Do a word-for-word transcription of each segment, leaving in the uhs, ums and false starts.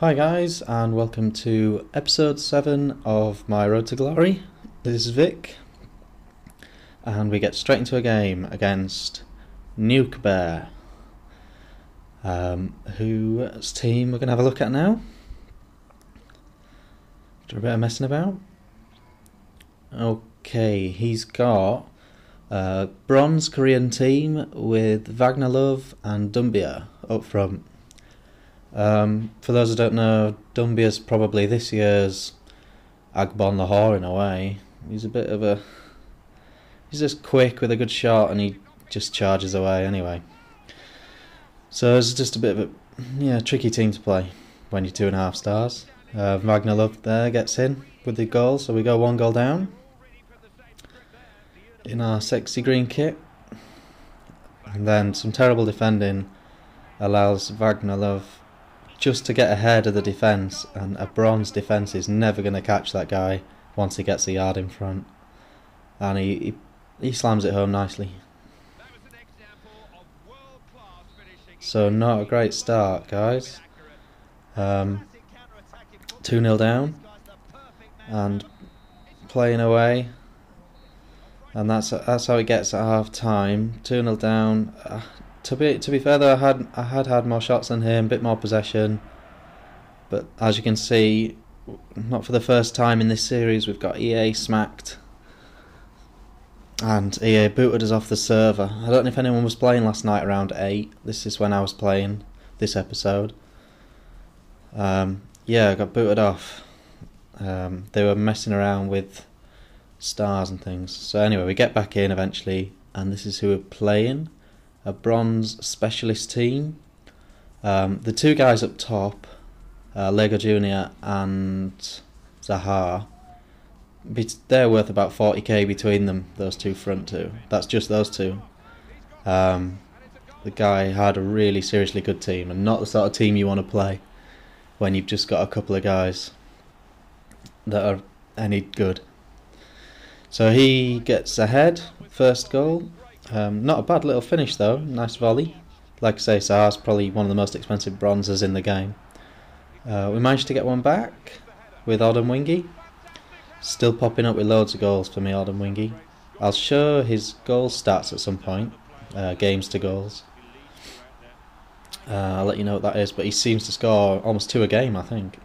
Hi guys, and welcome to episode seven of my Road to Glory. This is Vic, and we get straight into a game against Nuke Bear, um, whose team we're going to have a look at now. Do a bit of messing about. Okay, he's got a bronze Korean team with Wagner Love and Dumbia up front. Um, for those who don't know, Dumbia's probably this year's Agbonlahor in a way. He's a bit of a... he's just quick with a good shot and he just charges away anyway. So it's just a bit of a yeah tricky team to play when you're two and a half stars. Uh, Wagner Love there gets in with the goal, so we go one goal down in our sexy green kit. And then some terrible defending allows Wagner Love just to get ahead of the defence, and a bronze defence is never going to catch that guy once he gets a yard in front. And he, he, he slams it home nicely. So not a great start, guys. Um, two nil down and playing away, and that's that's how it gets at half time. Two nil down. Uh, To be to be fair though, I had I had had more shots than him, a bit more possession, but as you can see, not for the first time in this series, we've got E A smacked, and E A booted us off the server. I don't know if anyone was playing last night around eight. This is when I was playing this episode. Um, yeah, I got booted off. Um, they were messing around with stars and things. So anyway, we get back in eventually, and this is who we're playing. A bronze specialist team. Um, the two guys up top, uh, Lego Junior and Zaha, they're worth about forty K between them, those two front two. That's just those two. Um, the guy had a really seriously good team, and not the sort of team you want to play when you've just got a couple of guys that are any good. So he gets ahead, first goal. Um, not a bad little finish though, nice volley. Like I say, Zaha's probably one of the most expensive bronzes in the game. Uh, we managed to get one back with Odden Wingy. Still popping up with loads of goals for me, Odden Wingy. I'll show his goal stats at some point, uh, games to goals. Uh, I'll let you know what that is, but he seems to score almost two a game, I think.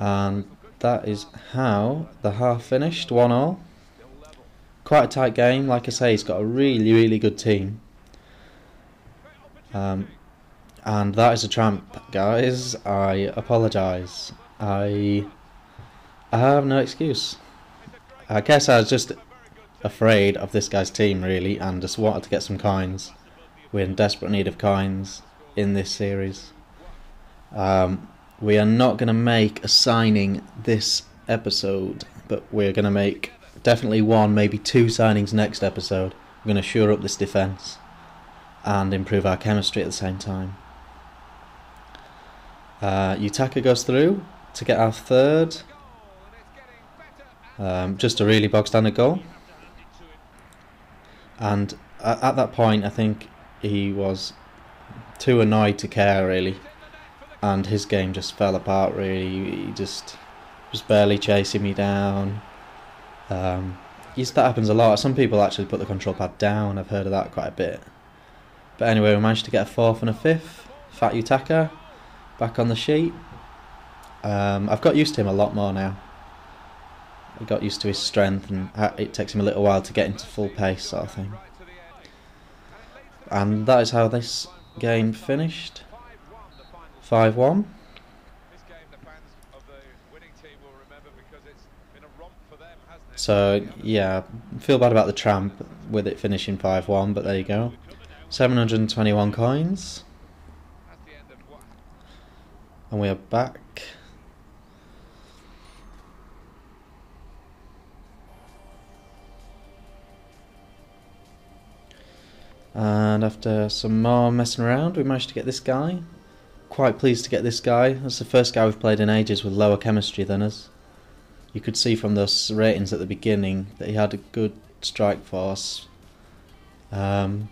And that is how the half finished, one all. Quite a tight game. Like I say, he's got a really, really good team. Um, and that is a tramp, guys. I apologise. I, I have no excuse. I guess I was just afraid of this guy's team, really, and just wanted to get some coins. We're in desperate need of coins in this series. Um, we are not going to make a signing this episode, but we're going to make... definitely one, maybe two signings next episode. We're going to shore up this defence and improve our chemistry at the same time. Uh, Yutaka goes through to get our third. Um, just a really bog standard goal. And at, at that point, I think he was too annoyed to care really, and his game just fell apart really. He just was barely chasing me down. Um, yes, that happens a lot. Some people actually put the control pad down. I've heard of that quite a bit. But anyway, we managed to get a fourth and a fifth. Fat Yutaka back on the sheet. Um, I've got used to him a lot more now. I got used to his strength, and it takes him a little while to get into full pace sort of thing. And that is how this game finished. five one. So yeah, feel bad about the tramp with it finishing five one, but there you go. seven hundred twenty-one coins. And we are back. And after some more messing around, we managed to get this guy. Quite pleased to get this guy. That's the first guy we've played in ages with lower chemistry than us. You could see from those ratings at the beginning that he had a good strike force, um,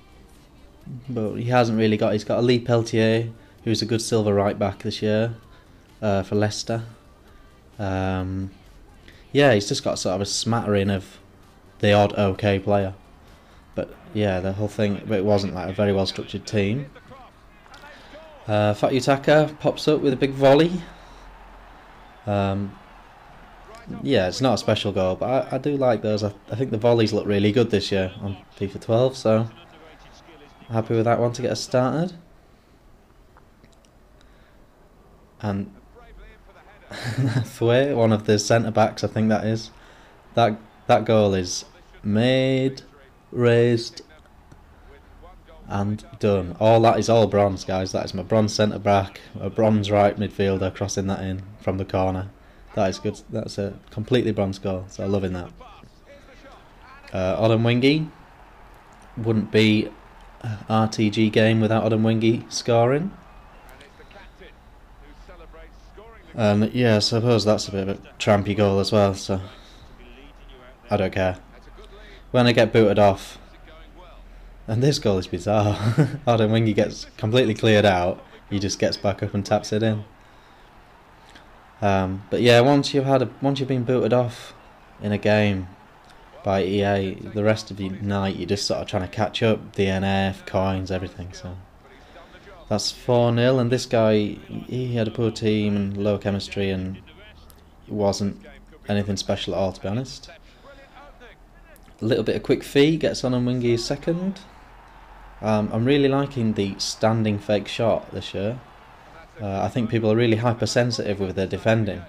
but he hasn't really got. He's got a Lee Pelletier who's a good silver right back this year uh, for Leicester. Um, yeah, he's just got sort of a smattering of the odd okay player. But yeah, the whole thing, but it wasn't like a very well structured team. Uh, Fat Yutaka pops up with a big volley. Um, yeah, it's not a special goal, but I, I do like those. I, I think the volleys look really good this year on FIFA twelve, so happy with that one to get us started. And Thwe, one of the centre backs, I think that is. That that goal is made, raised, and done. All that is all bronze, guys. That is my bronze centre back, a bronze right midfielder crossing that in from the corner. That is good. That's a completely bronze goal. So loving that. Uh, Odden Wingy, wouldn't be an R T G game without Odden Wingy scoring. Um, yeah, I suppose that's a bit of a trampy goal as well, so I don't care. When I get booted off, and this goal is bizarre. Odden Wingy gets completely cleared out, he just gets back up and taps it in. Um, but yeah, once you've had a, once you've been booted off in a game by E A, the rest of the night you're just sort of trying to catch up, D N F, coins, everything. So that's four nil, and this guy, he had a poor team and low chemistry, and it wasn't anything special at all, to be honest. A little bit of quick feet, gets on and Wingy's second. Um, I'm really liking the standing fake shot this year. Uh, I think people are really hypersensitive with their defending.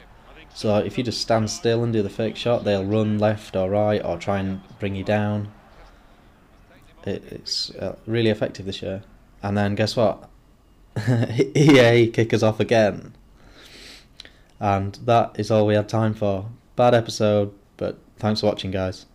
So if you just stand still and do the fake shot, they'll run left or right or try and bring you down. It, it's uh, really effective this year. And then guess what? E A kick us off again, and that is all we had time for. Bad episode, but thanks for watching, guys.